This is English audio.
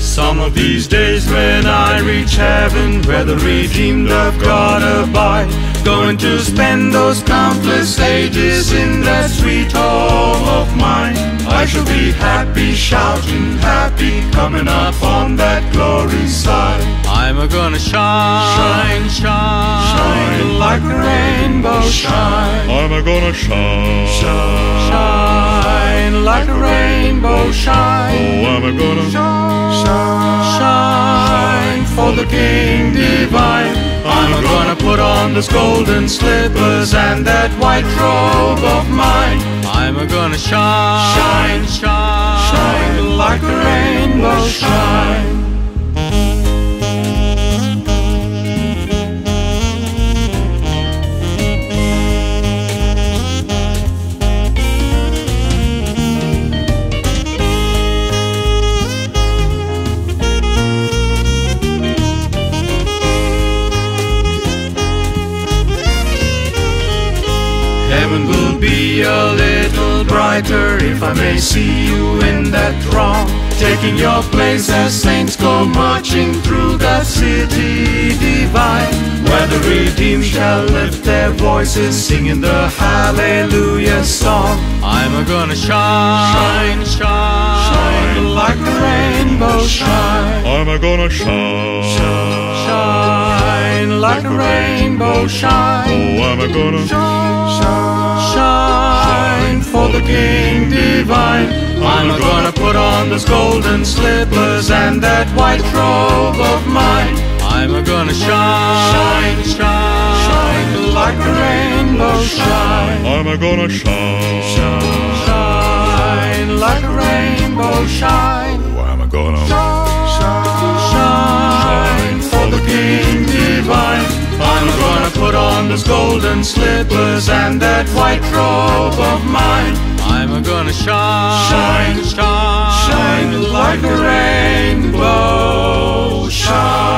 Some of these days when I reach heaven, where the redeemed of God abide, going to spend those countless ages in that sweet home of mine. I shall be happy, shouting happy, coming up on that glory side. I'm a-gonna shine, shine, shine, shine like a rainbow shine. I'm a-gonna shine, shine, shine like a rainbow shine. Oh, I'm a-gonna shine, shine, shine for the King divine. I'm a-gonna put on those golden slippers and that white robe of mine. I'm a-gonna shine, shine, shine, shine like a rainbow shine. Heaven will be a little brighter if I may see you in that throng, taking your place as saints go marching through that city divine, where the redeemed shall lift their voices singing the hallelujah song. I'm a-gonna shine, shine, shine, shine like a rainbow shine. I'm a-gonna shine, shine, shine like a rainbow shine. Oh, I'm a-gonna shine, shine for the King divine. I'm a-gonna put on those golden slippers and that white robe of mine. I'm a-gonna shine, shine, shine, shine like a rainbow shine. I'm a-gonna shine, shine, shine like a rainbow shine. Oh, I'm a-gonna shine, shine for the King divine. I'm a-gonna put on those golden slippers and that white robe of mine. I'm a-gonna shine, shine, shine, shine like a rainbow shine.